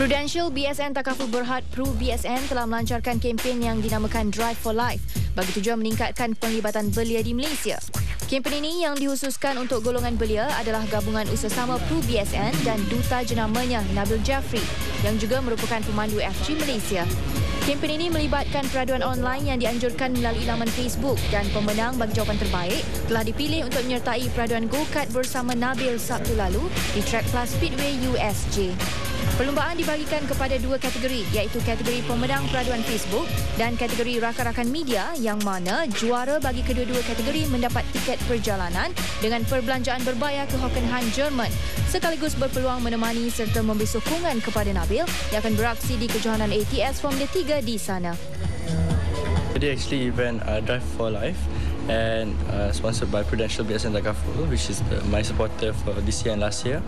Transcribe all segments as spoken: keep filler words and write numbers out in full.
Prudential B S N Takaful Berhad Pru B S N telah melancarkan kempen yang dinamakan Drive for Life bagi tujuan meningkatkan penglibatan belia di Malaysia. Kempen ini yang dihususkan untuk golongan belia adalah gabungan usaha Pru B S N dan duta jenamanya Nabil Jeffri yang juga merupakan pemandu F three Malaysia. Kempen ini melibatkan peraduan online yang dianjurkan melalui laman Facebook dan pemenang bagi jawapan terbaik telah dipilih untuk menyertai peraduan go-kart bersama Nabil Sabtu lalu di Track Plus Speedway U S J. Perlumbaan dibagikan kepada dua kategori, iaitu kategori pemenang peraduan Facebook dan kategori rakan-rakan media, yang mana juara bagi kedua-dua kategori mendapat tiket perjalanan dengan perbelanjaan berbayar ke Hockenheim, Jerman, sekaligus berpeluang menemani serta memberi sokongan kepada Nabil yang akan beraksi di kejohanan A T S Formula tiga di sana. Today actually event uh, Drive for Life and uh, sponsored by Prudential B S N Takaful, which is the, my supporter for this year and last year.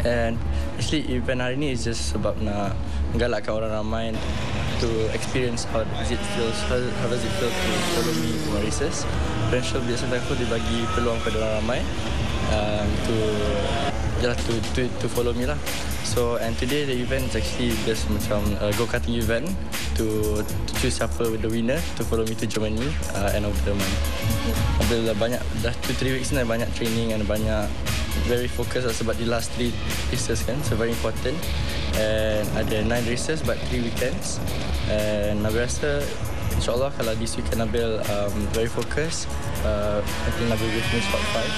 And actually event hari ni is just sebab nak menggalakkan orang ramai to experience how does it feels, how, how does it feel to follow me for my races. Prudential B S N Takaful dibagi peluang kepada orang ramai um, to, yeah, to, to, to follow me lah. So and today the event is actually just macam uh, go-karting event to, to choose siapa the winner to follow me to Germany uh, end of the month. Alhamdulillah banyak, dah two to three weeks ni banyak training and banyak very focused sebab the last three races kan, so very important. And ada nine races but three weekends. And Nabil rasa insyaAllah kalau this weekend Nabil um, very focused, uh, I think Nabil will finish top five.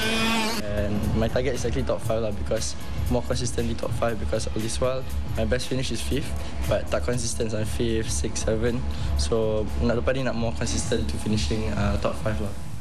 And my target is actually top five lah, because more consistently top five, because all this while my best finish is fifth but tak consistent on fifth, sixth, seventh. So nak lepas ni nak more consistent to finishing uh, top five lah.